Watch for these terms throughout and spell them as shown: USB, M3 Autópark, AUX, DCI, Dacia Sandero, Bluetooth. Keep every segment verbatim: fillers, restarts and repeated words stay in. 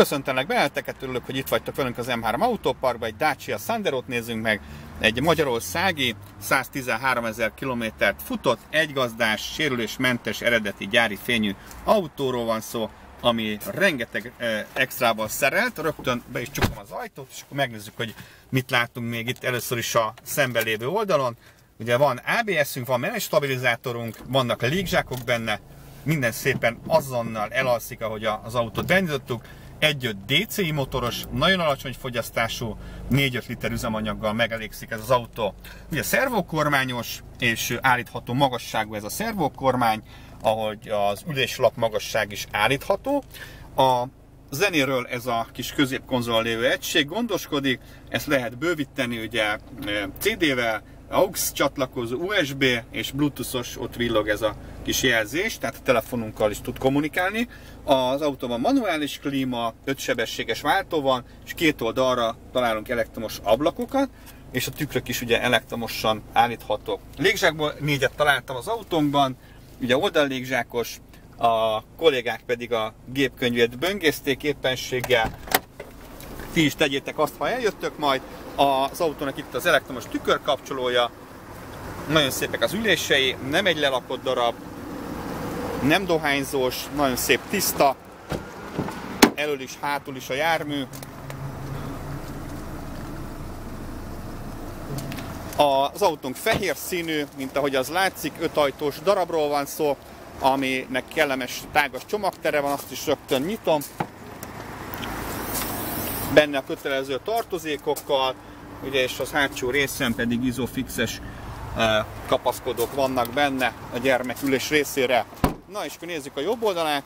Köszöntelek benneteket, örülök, hogy itt vagytok velünk az em három Autóparkban, egy Dacia Sanderót nézzünk meg, egy magyarországi, száztizenháromezer kilométert futott, egygazdás, sérülésmentes, eredeti gyári fényű autóról van szó, ami rengeteg eh, extrával szerelt. Rögtön be is csukom az ajtót, és akkor megnézzük, hogy mit látunk még itt először is a szemben lévő oldalon. Ugye van á bé es-ünk, van menet stabilizátorunk, vannak légzsákok benne, minden szépen azonnal elalszik, ahogy az autót beindítottuk. Egy dé cé i motoros, nagyon alacsony fogyasztású, négy-öt liter üzemanyaggal megelégszik ez az autó. Ugye szervókormányos és állítható magasságú ez a szervókormány, ahogy az üléslap magasság is állítható. A zenéről ez a kis középkonzolon lévő egység gondoskodik, ezt lehet bővíteni ugye cé dé-vel, á u iksz csatlakozó, u es bé és bluetoothos, ott villog ez a kis jelzés, tehát a telefonunkkal is tud kommunikálni. Az autóban manuális klíma, ötsebességes váltó van, és két oldalra találunk elektromos ablakokat, és a tükrök is ugye elektromosan állíthatók. Légzsákból négyet találtam az autónkban, ugye oldal légzsákos, a kollégák pedig a gépkönyvét böngészték éppenséggel. Ti is tegyétek azt, ha eljöttök majd. Az autónak itt az elektromos tükörkapcsolója, nagyon szépek az ülései, nem egy lelakott darab, nem dohányzós, nagyon szép, tiszta, elől is, hátul is a jármű. Az autónk fehér színű, mint ahogy az látszik, öt ajtós darabról van szó, aminek kellemes tágas csomagtere van, azt is rögtön nyitom. Benne a kötelező tartozékokkal, ugye, és az hátsó részen pedig izofixes kapaszkodók vannak benne a gyermekülés részére. Na és akkor nézzük a jobb oldalát.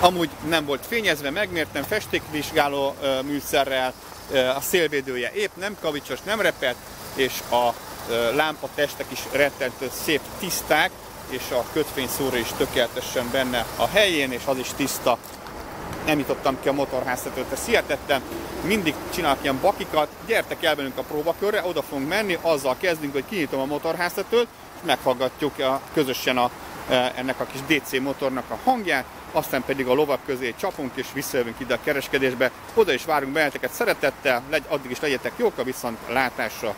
Amúgy nem volt fényezve, megmértem festékvizsgáló műszerrel, a szélvédője épp, nem kavicsos, nem repett, és a lámpatestek is rettentő szép tiszták, és a kötfényszóró is tökéletesen benne a helyén, és az is tiszta. Nem jutottam ki a motorháztetőt, ezt hihetettem. Mindig csinálok ilyen bakikat, gyertek el velünk a próbakörre, oda fogunk menni, azzal kezdünk, hogy kinyitom a motorháztetőt, és meghallgatjuk a, közösen a, ennek a kis dé cé motornak a hangját, aztán pedig a lovak közé csapunk, és visszajövünk ide a kereskedésbe. Oda is várunk benneteket szeretettel, addig is legyetek jók, a viszontlátásra!